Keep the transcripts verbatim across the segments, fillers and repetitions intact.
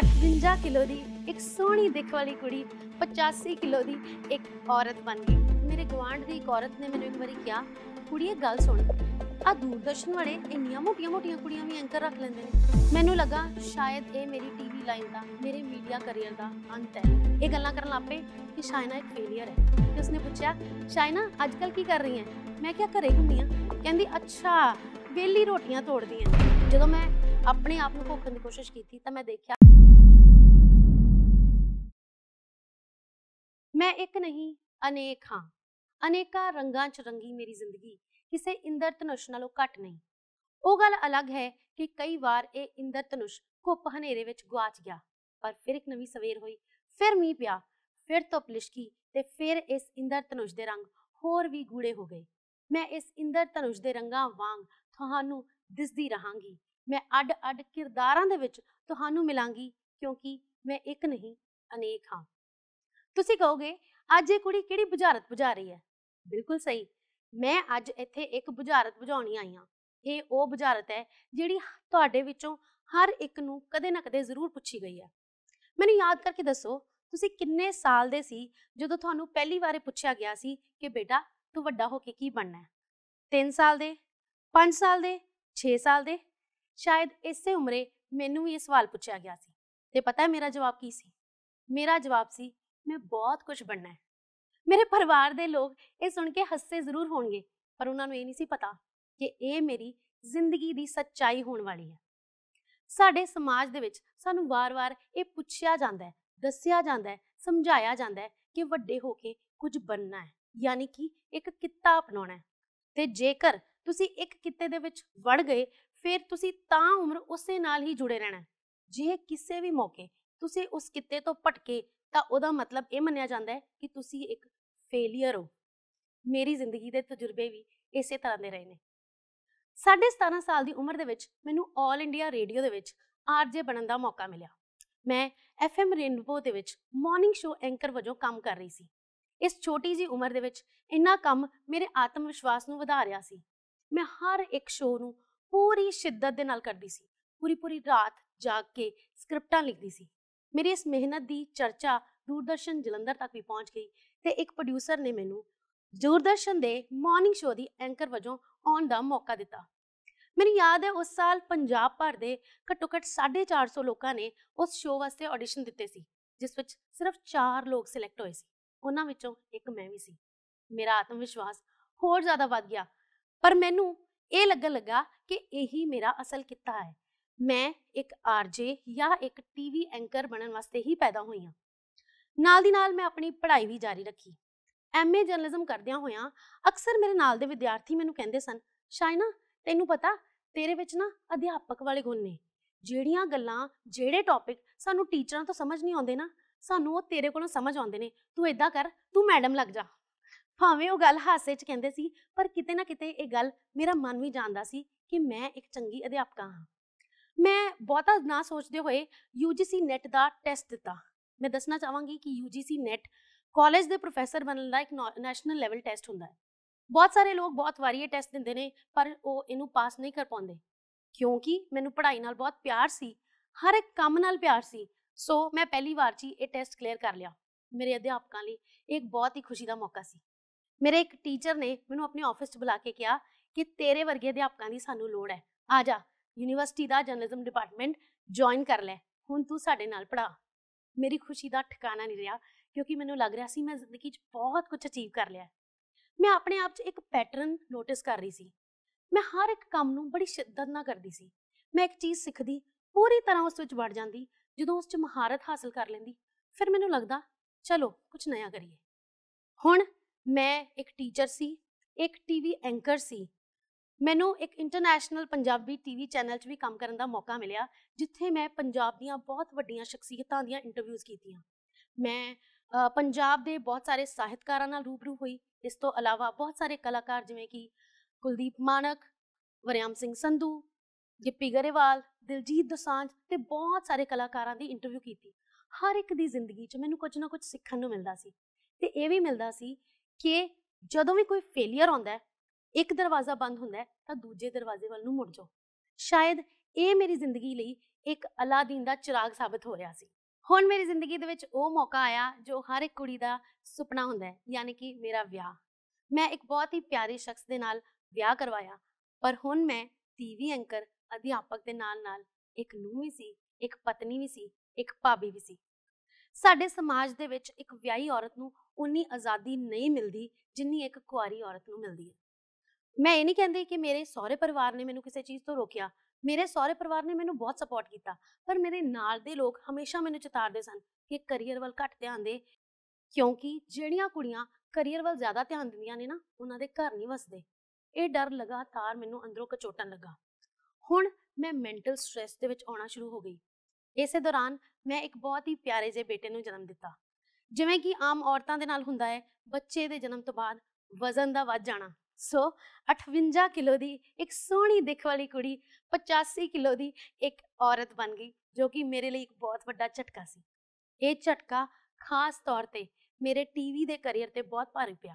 अठवंजा kilo की एक सोहनी दिख वाली कुड़ी पचासी किलो की एक औरत बन गई। मेरे गुआढ़ की एक औरत ने मैंने एक बार कहा, कुड़िए गल सुन, आ दूरदर्शन वाले इनिया मोटिया मोटिया कुड़ियां भी एंकर रख लेंदे ने। मैनू लगा शायद ये मेरी टीवी लाइन का, मेरे मीडिया करियर का अंत है। ये गल्लां करन लग पए कि शाइना एक फेलियर है। उसने पूछा, शाइना आजकल की कर रही है? मैं क्या घरे हुंदी हां। कहंदी अच्छा, वेली रोटियां तोड़दी हैं। जदों मैं अपने आप नूं भोखण दी कोशिश कीती तां मैं देखिया मैं एक नहीं अनेक हाँ। अनेका रंगां च रंगी मेरी जिंदगी किसी इंद्र धनुष नालों घट नहीं। वो गल अलग है कि कई बार ये इंद्र धनुष घुप हनेरे विच गुआच गया, पर फिर एक नवीं सवेर हुई, फिर मीह पिया, फिर धुप लिशकी ते फिर इस इंद्र धनुष दे रंग होर भी गूढ़े हो गए। मैं इस इंद्र धनुष दे रंगां वांग तुहानूं दिसदी रहांगी। मैं अड अड किरदारां दे विच तुहानूं मिलांगी, क्योंकि मैं एक नहीं अनेक हाँ। तुसी कहोगे अज ये कुड़ी किहड़ी बुझारत बुझा रही है। बिल्कुल सही, मैं अज इत्थे एक बुझारत बुझाउणी आई हां। ये वो बुझारत है जिहड़ी तुहाडे विचों हर एक नूं कदे ना कदे जरूर पुछी गई है। मैनूं याद करके दसो, तुसी किन्ने साल दे सी जदों तुहानूं पहली वारे पुछया गया सी कि बेटा तू वड्डा हो के की बनना है? तीन साल दे, पांच साल दे, छे साल दे? शायद इसे उम्रे मैनूं भी ये सवाल पुछया गया सी ते पता है मेरा जवाब की सी? मेरा जवाब सी, मैं बहुत कुछ बनना है। मेरे परिवार दे लोग ये सुन के हस्से जरूर होंगे, पर उन्होंने ये नहीं सी पता कि ये मेरी जिंदगी दी सच्चाई होने वाली है। साडे समाज दे विच सानू वार-वार ये पूछया जांदा है, दस्या जांदा है, समझाया जांदा है कि वड्डे होके कुछ बनना है, यानी कि एक किता अपनाउणा है। ते जेकर तुसी एक किते दे विच वड़ गए फिर तुसी तां उम्र उसे नाल ही जुड़े रहना है। जे किसी भी मौके तुसी उस किते तो भटके तां उहदा मतलब ये मन्निया जांदा है कि तुसी एक फेलियर हो। मेरी जिंदगी के तजुर्बे भी इसे तरह के रहे हैं। साढ़े सतारह साल की उम्र दे विच मैनू ऑल इंडिया रेडियो दे विच आरजे बनने का मौका मिला। मैं एफ एम रेनबो दे विच मॉर्निंग शो एंकर वजों काम कर रही सी। इस छोटी जी उम्र दे विच इन्ना काम मेरे आत्म विश्वास नूं वधा रहा सी। मैं हर एक शो नूं पूरी शिद्दत दे नाल करदी सी। पूरी पूरी रात जाग के स्क्रिप्टां लिखदी सी। मेरी इस मेहनत की चर्चा दूरदर्शन जलंधर तक भी पहुँच गई ते एक प्रोड्यूसर ने मैनू दूरदर्शन के मॉर्निंग शो की एंकर वजों आने का मौका दिता। मैनू याद है उस साल पंजाब भर के घट्टो घट्ट साढ़े चार सौ लोगों ने उस शो वास्ते ऑडिशन दिते सी, जिस विच सिर्फ चार लोग सिलेक्ट होए सी। उन्हां विचों एक मैं भी सी। मेरा आत्म विश्वास होर ज़्यादा वध गया, पर मैनू ये लगन लगा कि यही मेरा असल किता है। मैं एक आरजे या एक टीवी एंकर बनने वास्ते ही पैदा हुई हाँ। नाल दी नाल मैं अपनी पढ़ाई भी जारी रखी। एम ए जर्नलिज्म करदियां होइयां अक्सर मेरे नाल दे विद्यार्थी मैनूं कहंदे सन, शाइना तैनूं पता तेरे विच ना अध्यापक वाले गुण ने। जिहड़ियां गल्लां जिहड़े टॉपिक सानूं टीचरां तों समझ नहीं आउंदे ना, सानूं ओह तेरे कोलों समझ आउंदे ने। तूं इदां कर, तूं मैडम लग जा। भावें ओह गल हासे च कहंदे सी, पर किते ना किते इह गल मेरा मन भी जाणदा सी कि मैं एक चंगी अध्यापक हां। मैं बहुता ना सोचते हुए यूजीसी नैट का टैसट दिता। मैं दसना चाहवांगी कि यूजीसी नैट कॉलेज के प्रोफैसर बनने का एक नैशनल लैवल टैसट होंगे। बहुत सारे लोग बहुत बारी ये टैसट देंगे ने, पर वो इनू पास नहीं कर पाते। क्योंकि मैनू पढ़ाई नाल बहुत प्यार सी, हर एक काम नाल प्यार सी, सो मैं पहली बार च ये टैसट क्लीयर कर लिया। मेरे अध्यापकों लिए एक बहुत ही खुशी का मौका सी। मेरे एक टीचर ने मैनू अपने ऑफिस बुला के कहा कि तेरे वर्गे अध्यापकों की सानू लोड़ है, आ जा यूनिवर्सिटी का जर्नलिज्म डिपार्टमेंट ज्वाइन कर लै, हुण तू साडे नाल पढ़ा। मेरी खुशी का ठिकाना नहीं रहा, क्योंकि मैनू लग रहा सी मैं जिंदगी बहुत कुछ अचीव कर लिया। मैं अपने आप च एक पैटर्न नोटिस कर रही सी। मैं हर एक काम नूं बड़ी शिद्दत नाल करदी सी। मैं एक चीज़ सीखदी, पूरी तरह उस विच वड़ जांदी। जदों उस च महारत हासिल कर लैंदी फिर मैनू लगदा चलो कुछ नया करिए। हुण मैं एक टीचर सी, एक टीवी एंकर सी। मैनू एक इंटरनैशनल पंजाबी टीवी चैनल च भी काम करने का मौका मिलिया, जिथे मैं पंजाब दियाँ बहुत वड्डियां शख्सियतां दियां इंटरव्यूज़ कीतियां। मैं पंजाब दे बहुत सारे साहित्यकारां नाल रूबरू हुई। इस तो अलावा बहुत सारे कलाकार जिवें कि कुलदीप मानक, वरियाम सिंह संधू, गिप्पी गरेवाल, दिलजीत दोसांझ ते बहुत सारे कलाकारां दी इंटरव्यू कीती। हर एक दी जिंदगी च मैनू कुछ ना कुछ सीखण नूं मिलदा सी ते इह वी मिलदा सी कि जदों भी कोई फेलियर आउंदा है, एक दरवाज़ा बंद हुंदा है तां दूजे दरवाजे वाल नूं मुड़ जाओ। शायद ਇਹ ਮੇਰੀ ਜ਼ਿੰਦਗੀ ਲਈ ਇੱਕ ਅਲਾਦੀਨ ਦਾ ਚਿਰਾਗ ਸਾਬਤ ਹੋ ਰਿਹਾ ਸੀ। ਹੁਣ ਮੇਰੀ ਜ਼ਿੰਦਗੀ ਦੇ ਵਿੱਚ ਉਹ ਮੌਕਾ ਆਇਆ ਜੋ ਹਰ ਇੱਕ ਕੁੜੀ ਦਾ ਸੁਪਨਾ ਹੁੰਦਾ ਹੈ, ਯਾਨੀ ਕਿ ਮੇਰਾ ਵਿਆਹ। ਮੈਂ ਇੱਕ ਬਹੁਤ ਹੀ ਪਿਆਰੇ ਸ਼ਖਸ ਦੇ ਨਾਲ ਵਿਆਹ ਕਰਵਾਇਆ, ਪਰ ਹੁਣ ਮੈਂ ਟੀਵੀ ਐਂਕਰ, ਅਧਿਆਪਕ ਦੇ ਨਾਲ ਨਾਲ ਇੱਕ ਨੂੰਹ ਵੀ ਸੀ, ਇੱਕ ਪਤਨੀ ਵੀ ਸੀ, ਇੱਕ ਭਾਬੀ ਵੀ ਸੀ। ਸਾਡੇ ਸਮਾਜ ਦੇ ਵਿੱਚ ਇੱਕ ਵਿਆਹੀ ਔਰਤ ਨੂੰ ਉਨੀ ਆਜ਼ਾਦੀ ਨਹੀਂ ਮਿਲਦੀ ਜਿੰਨੀ ਇੱਕ ਕੁਆਰੀ ਔਰਤ ਨੂੰ ਮਿਲਦੀ ਹੈ। ਮੈਂ ਇਹ ਨਹੀਂ ਕਹਿੰਦੀ ਕਿ ਮੇਰੇ ਸਹੁਰੇ ਪਰਿਵਾਰ ਨੇ ਮੈਨੂੰ ਕਿਸੇ ਚੀਜ਼ ਤੋਂ ਰੋਕਿਆ, ਮੇਰੇ ਸਹੁਰੇ ਪਰਿਵਾਰ ਨੇ ਮੈਨੂੰ ਬਹੁਤ ਸਪੋਰਟ ਕੀਤਾ, ਪਰ ਮੇਰੇ ਨਾਲ ਦੇ ਲੋਕ ਹਮੇਸ਼ਾ ਮੈਨੂੰ ਚਿਤਾਰਦੇ ਸਨ ਕਿ ਕਰੀਅਰ ਵੱਲ ਘੱਟ ਧਿਆਨ ਦੇ, ਕਿਉਂਕਿ ਜਿਹੜੀਆਂ ਕੁੜੀਆਂ ਕਰੀਅਰ ਵੱਲ ਜ਼ਿਆਦਾ ਧਿਆਨ ਦਿੰਦੀਆਂ ਨੇ ਨਾ, ਉਹਨਾਂ ਦੇ ਘਰ ਨਹੀਂ ਵਸਦੇ। ਇਹ ਡਰ ਲਗਾਤਾਰ ਮੈਨੂੰ ਅੰਦਰੋਂ ਕਚੋਟਣ ਲੱਗਾ। ਹੁਣ ਮੈਂ ਮੈਂਟਲ ਸਟ੍ਰੈਸ ਦੇ ਵਿੱਚ ਆਉਣਾ ਸ਼ੁਰੂ ਹੋ ਗਈ। ਇਸੇ ਦੌਰਾਨ ਮੈਂ ਇੱਕ ਬਹੁਤ ਹੀ ਪਿਆਰੇ ਜਿਹੇ ਬੇਟੇ ਨੂੰ ਜਨਮ ਦਿੱਤਾ। ਜਿਵੇਂ ਕਿ ਆਮ ਔਰਤਾਂ ਦੇ ਨਾਲ ਹੁੰਦਾ ਹੈ, ਬੱਚੇ ਦੇ ਜਨਮ ਤੋਂ ਬਾਅਦ ਵਜ਼ਨ ਦਾ ਵੱਧ ਜਾਣਾ। ਸੋ ਅਠਵੰਜਾ ਕਿਲੋ ਦੀ ਇੱਕ ਸੋਹਣੀ ਦਿਖ ਵਾਲੀ ਕੁੜੀ ਪਚਾਸੀ ਕਿਲੋ ਦੀ ਇੱਕ ਔਰਤ ਬਣ ਗਈ, ਜੋ ਕਿ ਮੇਰੇ ਲਈ ਇੱਕ ਬਹੁਤ ਵੱਡਾ ਝਟਕਾ ਸੀ। ਇਹ ਝਟਕਾ ਖਾਸ ਤੌਰ ਤੇ ਮੇਰੇ ਟੀਵੀ ਦੇ ਕਰੀਅਰ ਤੇ ਬਹੁਤ ਭਾਰੀ ਪਿਆ।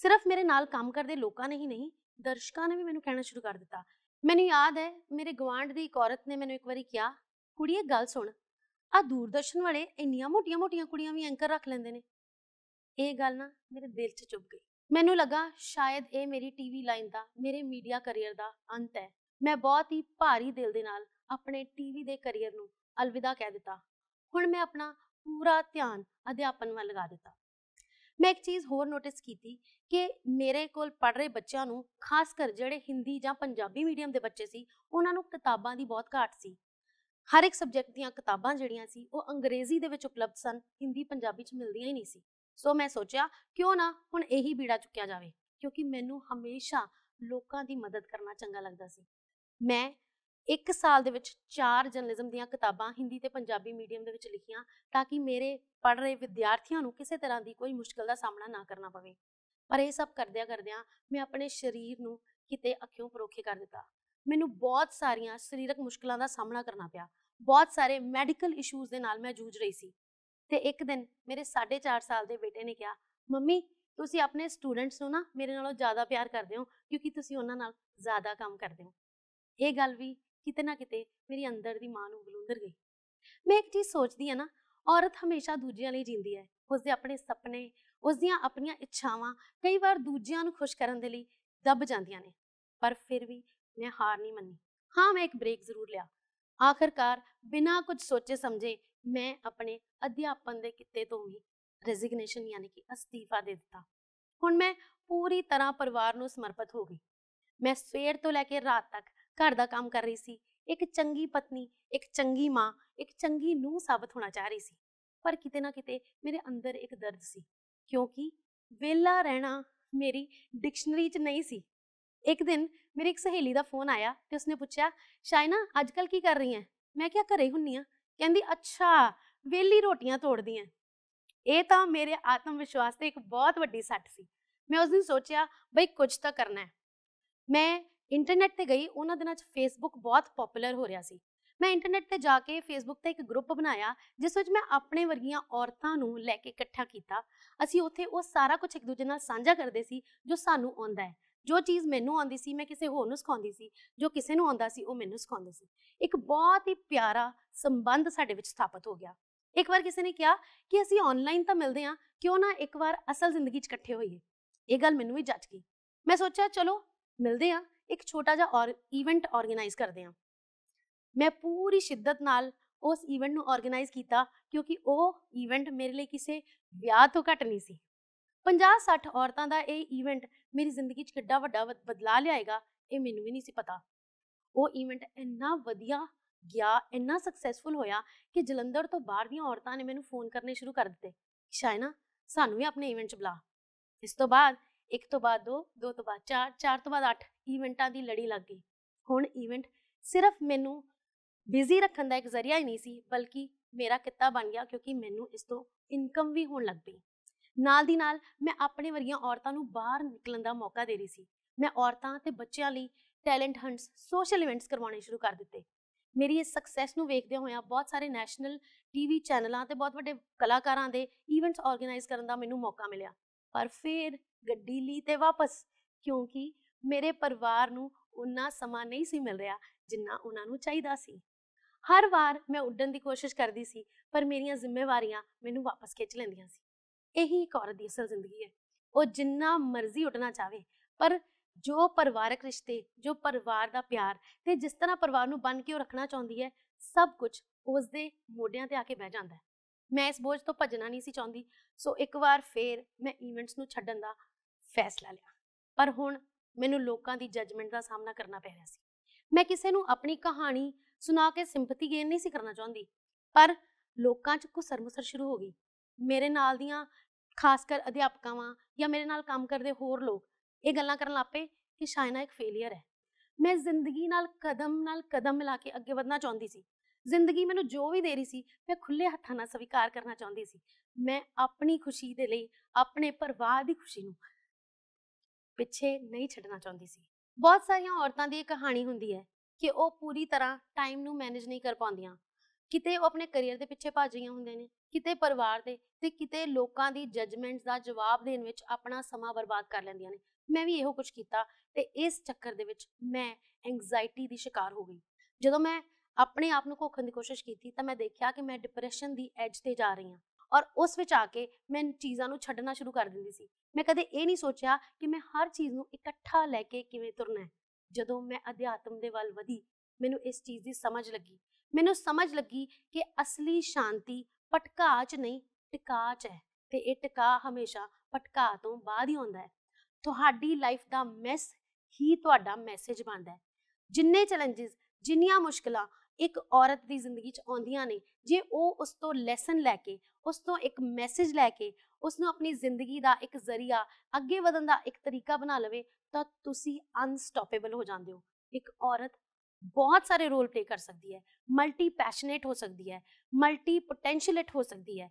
ਸਿਰਫ ਮੇਰੇ ਨਾਲ ਕੰਮ ਕਰਦੇ ਲੋਕਾਂ ਨੇ ਹੀ ਨਹੀਂ, ਦਰਸ਼ਕਾਂ ਨੇ ਵੀ ਮੈਨੂੰ ਕਹਿਣਾ ਸ਼ੁਰੂ ਕਰ ਦਿੱਤਾ। ਮੈਨੂੰ ਯਾਦ ਹੈ ਮੇਰੇ ਗੁਆਂਢ ਦੀ ਇੱਕ ਔਰਤ ਨੇ ਮੈਨੂੰ ਇੱਕ ਵਾਰੀ ਕਿਹਾ, ਕੁੜੀਏ ਗੱਲ ਸੁਣ, ਆ ਦੂਰਦਰਸ਼ਨ ਵਾਲੇ ਇੰਨੀਆਂ ਮੋਟੀਆਂ ਮੋਟੀਆਂ ਕੁੜੀਆਂ ਵੀ ਐਂਕਰ ਰੱਖ ਲੈਂਦੇ ਨੇ। ਇਹ ਗੱਲ ਨਾ ਮੇਰੇ ਦਿਲ 'ਚ ਚੁੱਭ ਗਈ। ਮੈਨੂੰ ਲੱਗਾ ਸ਼ਾਇਦ ਇਹ ਮੇਰੀ ਟੀਵੀ ਲਾਈਨ ਦਾ, ਮੇਰੇ ਮੀਡੀਆ ਕਰੀਅਰ ਦਾ ਅੰਤ ਹੈ। ਮੈਂ ਬਹੁਤ ਹੀ ਭਾਰੀ ਦਿਲ ਦੇ ਨਾਲ ਆਪਣੇ ਟੀਵੀ ਦੇ ਕਰੀਅਰ ਨੂੰ ਅਲਵਿਦਾ ਕਹਿ ਦਿੱਤਾ। ਹੁਣ ਮੈਂ ਆਪਣਾ ਪੂਰਾ ਧਿਆਨ ਅਧਿਆਪਨ ਵੱਲ ਲਗਾ ਦਿੱਤਾ। ਮੈਂ ਇੱਕ ਚੀਜ਼ ਹੋਰ ਨੋਟਿਸ ਕੀਤੀ ਕਿ ਮੇਰੇ ਕੋਲ ਪੜ੍ਹ ਰਹੇ ਬੱਚਿਆਂ ਨੂੰ, ਖਾਸ ਕਰ ਜਿਹੜੇ ਹਿੰਦੀ ਜਾਂ ਪੰਜਾਬੀ ਮੀਡੀਅਮ ਦੇ ਬੱਚੇ ਸੀ, ਉਹਨਾਂ ਨੂੰ ਕਿਤਾਬਾਂ ਦੀ ਬਹੁਤ ਘਾਟ ਸੀ। ਹਰ ਇੱਕ ਸਬਜੈਕਟ ਦੀਆਂ ਕਿਤਾਬਾਂ ਜਿਹੜੀਆਂ ਸੀ ਉਹ ਅੰਗਰੇਜ਼ੀ ਦੇ ਵਿੱਚ ਉਪਲਬਧ ਸਨ, ਹਿੰਦੀ ਪੰਜਾਬੀ 'ਚ ਮਿਲਦੀਆਂ ਹੀ ਨਹੀਂ ਸੀ। ਸੋ ਮੈਂ ਸੋਚਿਆ ਕਿਉਂ ਨਾ ਹੁਣ ਇਹੀ ਬੀੜਾ ਚੁੱਕਿਆ ਜਾਵੇ, ਕਿਉਂਕਿ ਮੈਨੂੰ ਹਮੇਸ਼ਾ ਲੋਕਾਂ ਦੀ ਮਦਦ ਕਰਨਾ ਚੰਗਾ ਲੱਗਦਾ ਸੀ। ਮੈਂ ਇੱਕ ਸਾਲ ਦੇ ਵਿੱਚ ਚਾਰ ਜਰਨਲਿਜ਼ਮ ਦੀਆਂ ਕਿਤਾਬਾਂ ਹਿੰਦੀ ਤੇ ਪੰਜਾਬੀ ਮੀਡੀਅਮ ਦੇ ਵਿੱਚ ਲਿਖੀਆਂ, ਤਾਂ ਕਿ ਮੇਰੇ ਪੜ੍ਹ ਰਹੇ ਵਿਦਿਆਰਥੀਆਂ ਨੂੰ ਕਿਸੇ ਤਰ੍ਹਾਂ ਦੀ ਕੋਈ ਮੁਸ਼ਕਲ ਦਾ ਸਾਹਮਣਾ ਨਾ ਕਰਨਾ ਪਵੇ। ਪਰ ਇਹ ਸਭ ਕਰਦਿਆਂ ਕਰਦਿਆਂ ਮੈਂ ਆਪਣੇ ਸਰੀਰ ਨੂੰ ਕਿਤੇ ਅੱਖਿਓਂ ਪਰੋਖੇ ਕਰ ਦਿੱਤਾ। ਮੈਨੂੰ ਬਹੁਤ ਸਾਰੀਆਂ ਸਰੀਰਕ ਮੁਸ਼ਕਲਾਂ ਦਾ ਸਾਹਮਣਾ ਕਰਨਾ ਪਿਆ। ਬਹੁਤ ਸਾਰੇ ਮੈਡੀਕਲ ਇਸ਼ੂਜ਼ ਦੇ ਨਾਲ ਮੈਂ ਜੂਝ ਰਹੀ ਸੀ। ਤੇ ਇੱਕ ਦਿਨ ਮੇਰੇ ਚਾਰ ਪੰਜ ਸਾਲ ਦੇ ਬੇਟੇ ਨੇ ਕਿਹਾ, ਮੰਮੀ ਤੁਸੀਂ ਆਪਣੇ ਸਟੂਡੈਂਟਸ ਨੂੰ ਨਾ ਮੇਰੇ ਨਾਲੋਂ ਜ਼ਿਆਦਾ ਪਿਆਰ ਕਰਦੇ ਹੋ, ਕਿਉਂਕਿ ਤੁਸੀਂ ਉਹਨਾਂ ਨਾਲ ਜ਼ਿਆਦਾ ਕੰਮ ਕਰਦੇ ਹੋ। ਇਹ ਗੱਲ ਵੀ ਕਿਤੇ ਨਾ ਕਿਤੇ ਮੇਰੀ ਅੰਦਰ ਦੀ ਮਾਂ ਨੂੰ ਬਲੂੰਦਰ ਗਈ। ਮੈਂ ਇੱਕ ਚੀਜ਼ ਸੋਚਦੀ ਹਾਂ ਨਾ, ਔਰਤ ਹਮੇਸ਼ਾ ਦੂਜਿਆਂ ਲਈ ਜਿੰਦੀ ਹੈ। ਉਸਦੇ ਆਪਣੇ ਸੁਪਨੇ, ਉਸਦੀਆਂ ਆਪਣੀਆਂ ਇੱਛਾਵਾਂ ਕਈ ਵਾਰ ਦੂਜਿਆਂ ਨੂੰ ਖੁਸ਼ ਕਰਨ ਦੇ ਲਈ ਦੱਬ ਜਾਂਦੀਆਂ ਨੇ। ਪਰ ਫਿਰ ਵੀ ਮੈਂ ਹਾਰ ਨਹੀਂ ਮੰਨੀ। ਹਾਂ, ਮੈਂ ਇੱਕ ਬ੍ਰੇਕ ਜ਼ਰੂਰ ਲਿਆ। ਆਖਰਕਾਰ ਬਿਨਾਂ ਕੁਝ ਸੋਚੇ ਸਮਝੇ ਮੈਂ ਆਪਣੇ ਅਧਿਆਪਨ ਦੇ ਕਿੱਤੇ ਤੋਂ ਵੀ ਰੈਜ਼ਿਗਨੇਸ਼ਨ ਯਾਨੀ ਕਿ ਅਸਤੀਫਾ ਦੇ ਦਿੱਤਾ। ਹੁਣ ਮੈਂ ਪੂਰੀ ਤਰ੍ਹਾਂ ਪਰਿਵਾਰ ਨੂੰ ਸਮਰਪਿਤ ਹੋ ਗਈ। ਮੈਂ ਸਵੇਰ ਤੋਂ ਲੈ ਕੇ ਰਾਤ ਤੱਕ ਘਰ ਦਾ ਕੰਮ ਕਰ ਰਹੀ ਸੀ। ਇੱਕ ਚੰਗੀ ਪਤਨੀ, ਇੱਕ ਚੰਗੀ ਮਾਂ, ਇੱਕ ਚੰਗੀ ਨੂੰਹ ਸਾਬਤ ਹੋਣਾ ਚਾਹ ਰਹੀ ਸੀ। ਪਰ ਕਿਤੇ ਨਾ ਕਿਤੇ ਮੇਰੇ ਅੰਦਰ ਇੱਕ ਦਰਦ ਸੀ, ਕਿਉਂਕਿ ਵਿਹਲਾ ਰਹਿਣਾ ਮੇਰੀ ਡਿਕਸ਼ਨਰੀ 'ਚ ਨਹੀਂ ਸੀ। ਇੱਕ ਦਿਨ ਮੇਰੀ ਇੱਕ ਸਹੇਲੀ ਦਾ ਫੋਨ ਆਇਆ ਤੇ ਉਸਨੇ ਪੁੱਛਿਆ, ਸ਼ਾਇਨਾ ਅੱਜ ਕੱਲ੍ਹ ਕੀ ਕਰ ਰਹੀ ਹੈ? ਮੈਂ ਕਿਹਾ ਘਰੇ ਹੁੰਨੀ ਆ। ਕਹਿੰਦੀ ਅੱਛਾ, ਵਿਹਲੀ ਰੋਟੀਆਂ ਤੋੜਦੀ ਹੈ। ਇਹ ਤਾਂ ਮੇਰੇ ਆਤਮ ਵਿਸ਼ਵਾਸ ਤੇ ਇੱਕ ਬਹੁਤ ਵੱਡੀ ਸੱਟ ਸੀ। ਮੈਂ ਉਸ ਦਿਨ ਸੋਚਿਆ ਬਈ ਕੁਝ ਤਾਂ ਕਰਨਾ ਹੈ। ਮੈਂ ਇੰਟਰਨੈਟ ਤੇ ਗਈ। ਉਹਨਾਂ ਦਿਨਾਂ 'ਚ ਫੇਸਬੁੱਕ ਬਹੁਤ ਪਪੂਲਰ ਹੋ ਰਿਹਾ ਸੀ। ਮੈਂ ਇੰਟਰਨੈਟ ਤੇ ਜਾ ਕੇ ਫੇਸਬੁੱਕ ਤੇ ਇੱਕ ਗਰੁੱਪ ਬਣਾਇਆ, ਜਿਸ ਵਿੱਚ ਮੈਂ ਆਪਣੇ ਵਰਗੀਆਂ ਔਰਤਾਂ ਨੂੰ ਲੈ ਕੇ ਇਕੱਠਾ ਕੀਤਾ। ਅਸੀਂ ਉੱਥੇ ਉਹ ਸਾਰਾ ਕੁਝ ਇੱਕ ਦੂਜੇ ਨਾਲ ਸਾਂਝਾ ਕਰਦੇ ਸੀ ਜੋ ਸਾਨੂੰ ਆਉਂਦਾ ਹੈ। ਜੋ ਚੀਜ਼ ਮੈਨੂੰ ਆਉਂਦੀ ਸੀ ਮੈਂ ਕਿਸੇ ਹੋਰ ਨੂੰ ਸਿਖਾਉਂਦੀ ਸੀ, ਜੋ ਕਿਸੇ ਨੂੰ ਆਉਂਦਾ ਸੀ ਉਹ ਮੈਨੂੰ ਸਿਖਾਉਂਦੇ ਸੀ। ਇੱਕ ਬਹੁਤ ਹੀ ਪਿਆਰਾ ਸੰਬੰਧ ਸਾਡੇ ਵਿੱਚ ਸਥਾਪਿਤ ਹੋ ਗਿਆ। ਇੱਕ ਵਾਰ ਕਿਸੇ ਨੇ ਕਿਹਾ ਕਿ ਅਸੀਂ ਆਨਲਾਈਨ ਤਾਂ ਮਿਲਦੇ ਹਾਂ, ਕਿਉਂ ਨਾ ਇੱਕ ਵਾਰ ਅਸਲ ਜ਼ਿੰਦਗੀ 'ਚ ਇਕੱਠੇ ਹੋਈਏ। ਇਹ ਗੱਲ ਮੈਨੂੰ ਵੀ ਜੱਚ ਗਈ। ਮੈਂ ਸੋਚਿਆ ਚਲੋ ਮਿਲਦੇ ਹਾਂ, ਇੱਕ ਛੋਟਾ ਜਿਹਾ ਔਰ ਈਵੈਂਟ ਆਰਗੇਨਾਈਜ਼ ਕਰਦੇ ਹਾਂ। ਮੈਂ ਪੂਰੀ ਸ਼ਿੱਦਤ ਨਾਲ ਉਸ ਈਵੈਂਟ ਨੂੰ ਆਰਗੇਨਾਈਜ਼ ਕੀਤਾ, ਕਿਉਂਕਿ ਉਹ ਈਵੈਂਟ ਮੇਰੇ ਲਈ ਕਿਸੇ ਵਿਆਹ ਤੋਂ ਘੱਟ ਨਹੀਂ ਸੀ। ਪੰਜਾਹ ਸੱਠ ਔਰਤਾਂ ਦਾ ਇਹ ਈਵੈਂਟ ਮੇਰੀ ਜ਼ਿੰਦਗੀ 'ਚ ਕਿੱਡਾ ਵੱਡਾ ਬਦਲਾਅ ਲਿਆਏਗਾ, ਇਹ ਮੈਨੂੰ ਵੀ ਨਹੀਂ ਸੀ ਪਤਾ। ਉਹ ਈਵੈਂਟ ਇੰਨਾ ਵਧੀਆ ਗਿਆ, ਇੰਨਾ ਸਕਸੈਸਫੁਲ ਹੋਇਆ ਕਿ ਜਲੰਧਰ ਤੋਂ ਬਾਹਰ ਦੀਆਂ ਔਰਤਾਂ ਨੇ ਮੈਨੂੰ ਫੋਨ ਕਰਨੇ ਸ਼ੁਰੂ ਕਰ ਦਿੱਤੇ, ਸ਼ਾਇਨਾ ਸਾਨੂੰ ਵੀ ਆਪਣੇ ਈਵੈਂਟ 'ਚ ਬੁਲਾ। ਇਸ ਤੋਂ ਬਾਅਦ ਇੱਕ ਤੋਂ ਬਾਅਦ ਦੋ, ਦੋ ਤੋਂ ਬਾਅਦ ਚਾਰ, ਚਾਰ ਤੋਂ ਬਾਅਦ ਅੱਠ ਈਵੈਂਟਾਂ ਦੀ ਲੜੀ ਲੱਗ ਗਈ। ਹੁਣ ਈਵੈਂਟ ਸਿਰਫ ਮੈਨੂੰ ਬਿਜ਼ੀ ਰੱਖਣ ਦਾ ਇੱਕ ਜ਼ਰੀਆ ਹੀ ਨਹੀਂ ਸੀ, ਬਲਕਿ ਮੇਰਾ ਕਿੱਤਾ ਬਣ ਗਿਆ, ਕਿਉਂਕਿ ਮੈਨੂੰ ਇਸ ਤੋਂ ਇਨਕਮ ਵੀ ਹੋਣ ਲੱਗ ਪਈ। ਨਾਲ ਦੀ ਨਾਲ ਮੈਂ ਆਪਣੇ ਵਰਗੀਆਂ ਔਰਤਾਂ ਨੂੰ ਬਾਹਰ ਨਿਕਲਣ ਦਾ ਮੌਕਾ ਦੇ ਰਹੀ ਸੀ। ਮੈਂ ਔਰਤਾਂ ਤੇ ਬੱਚਿਆਂ ਲਈ ਟੈਲੈਂਟ ਹੰਟਸ, ਸੋਸ਼ਲ ਇਵੈਂਟਸ ਕਰਵਾਉਣੇ ਸ਼ੁਰੂ ਕਰ ਦਿੱਤੇ। ਮੇਰੀ ਇਸ ਸਕਸੈਸ ਨੂੰ ਵੇਖਦਿਆਂ ਹੋਇਆਂ ਬਹੁਤ ਸਾਰੇ ਨੈਸ਼ਨਲ ਟੀਵੀ ਚੈਨਲਾਂ ਤੇ ਬਹੁਤ ਵੱਡੇ ਕਲਾਕਾਰਾਂ ਦੇ ਈਵੈਂਟਸ ਆਰਗੇਨਾਈਜ਼ ਕਰਨ ਦਾ ਮੈਨੂੰ ਮੌਕਾ ਮਿਲਿਆ। ਪਰ ਫਿਰ ਗੱਡੀ ਲਈ ਤੇ ਵਾਪਸ, ਕਿਉਂਕਿ ਮੇਰੇ ਪਰਿਵਾਰ ਨੂੰ ਉਨਾ ਸਮਾਂ ਨਹੀਂ ਸੀ ਮਿਲ ਰਿਹਾ जिन्ना उन्होंने चाहिदा सी। हर वार मैं उड्डन की कोशिश करती सी पर मेरियां जिम्मेवारियां मैनू वापस खिंच लैंदियां सी। यही एक औरत की असल जिंदगी है, वो जिन्ना मर्जी उठना चाहे पर जो परिवारक रिश्ते, जो परिवार का प्यार ते जिस तरह परिवार नूं बन के रखना चाहती है सब कुछ उसके मोढियां ते आके बह जाता है। मैं इस बोझ तो भजना नहीं सी चाहती, सो एक बार फिर मैं ईवेंट्स नूं छड्डन दा फैसला लिया। पर हुण मैनूं लोकां दी जजमेंट दा सामना करना पै रिहा सी। मैं किसी नूं अपनी कहानी सुना के सिंपथी गेन नहीं सी करना चाहती, पर लोकां च घुसर-मुसर शुरू हो गई। मेरे नाल दियां खासकर अध्यापकां वां या मेरे नाल काम करदे होर लोग ये गल्लां करन लग पे कि शाइना एक फेलीयर है। मैं जिंदगी नाल कदम नाल कदम मिला के अगे वधना चाहती सी। जिंदगी मैनूं जो भी दे रही सी मैं खुले हत्थां नाल स्वीकार करना चाहती सी। मैं अपनी खुशी दे लई अपने परिवार दी खुशी नूं पिछे नहीं छड्डना चाहती सी। बहुत सारियां औरतां दी कहानी हुंदी है कि वह पूरी तरह टाइम नूं मैनेज नहीं कर पाउंदियां, किते वह अपने करियर दे पिछे भज रही हुंदे ने, किते परिवार दे ते किते लोकां दी जजमेंट्स दा जवाब देण विच अपना समा बर्बाद कर लैंदियां ने। मैं भी इहो कुछ कीता ते इस चक्कर दे विच मैं एंग्जाइटी दी शिकार हो गई। जदों मैं अपने आप नूं घोखण दी कोशिश कीती तां मैं देखिया कि मैं डिप्रैशन दी एज ते जा रही हां और उस विच आके मैं चीज़ां नूं छड्डना शुरू कर दिंदी सी। मैं कदे इह नहीं सोचिया कि मैं हर चीज़ नूं इकट्ठा लैके किवें तुरना है। जदों मैं अध्यात्म दे वल वधी मैनूं इस चीज़ दी समझ लगी। मैनूं समझ लगी कि असली शांति भटकाअ च नहीं टिकाअ च है ते इह टिकाअ हमेशा भटकाअ तों बाद ही आउंदा है। तुहाडी लाइफ दा मैस ही तुहाडा मैसेज बनदा है। जिन्ने चैलेंजेस जिन्नियां मुश्किलां एक औरत दी जिंदगी च आउंदियां ने, जे ओह उस तों लैसन लैके उस तों एक मैसेज लैके उसनूं अपनी जिंदगी दा एक जरिया अगे वधण दा एक तरीका बना लवे तां तुसीं अनस्टॉपेबल हो जांदे हो। एक औरत बहुत सारे रोल प्ले कर सकती है, मल्टी पैशनेट हो सकती है, मल्टी पोटेंशियलेट हो सकती है,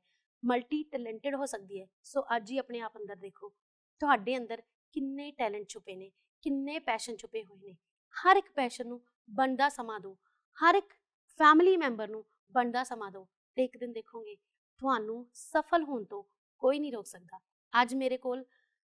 मल्टी टैलेंटेड हो सकती है। सो अज ही अपने आप अंदर देखो तुहाडे अंदर किन्ने टैलेंट छुपे ने, किन्ने पैशन छुपे हुए ने। हर एक पैशन नूं बनदा समा दो, हर एक फैमिली मैंबर नूं बनदा समा दो ते एक दिन देखोगे तुहानूं सफल होण तों कोई नहीं रोक सकता। अज मेरे कोल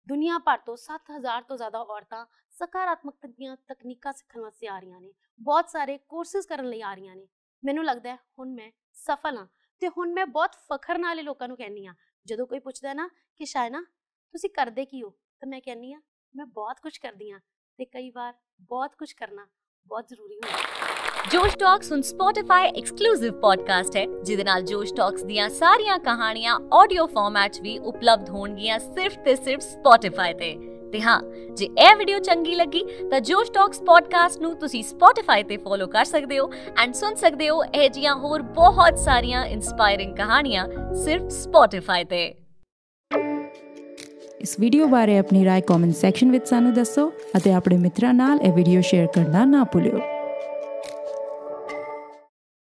दुनिया भर तो सत्त हज़ार तो ज़्यादा औरतां सकारात्मक तकनीकां सीखण वास्ते आ रही ने, बहुत सारे कोर्सिज करन लई आ रही ने। मैनूं लगदा है हुण मैं सफल हाँ ते हुण मैं बहुत फखर नाल लोकां नूं कहनी हाँ। जदों कोई पुछदा ना कि शाइना तुसीं करदे की हो तो मैं कहनी हाँ मैं बहुत कुछ करदी हाँ ते कई बार बहुत कुछ करना बहुत जरूरी होंदा। जोश टॉक्स उन स्पॉटिफाई एक्सक्लूसिव पॉडकास्ट है जिहदे नाल जोश टॉक्स दियां सारियां कहानियां ऑडियो फॉर्मेट च वी उपलब्ध होणगियां सिर्फ ते सिर्फ स्पॉटिफाई ते। ते हां जे ए वीडियो चंगी लगी तां जोश टॉक्स पॉडकास्ट नूं तुसीं स्पॉटिफाई ते फॉलो कर सकदे हो एंड सुन सकदे हो इह जिहां होर बहुत सारियां इंस्पायरिंग कहानियां सिर्फ स्पॉटिफाई ते। इस वीडियो बारे अपनी राय कमेंट सैक्शन विच सानू दसो अते अपने मित्रां नाल ए वीडियो शेयर करना ना भुल्लियो।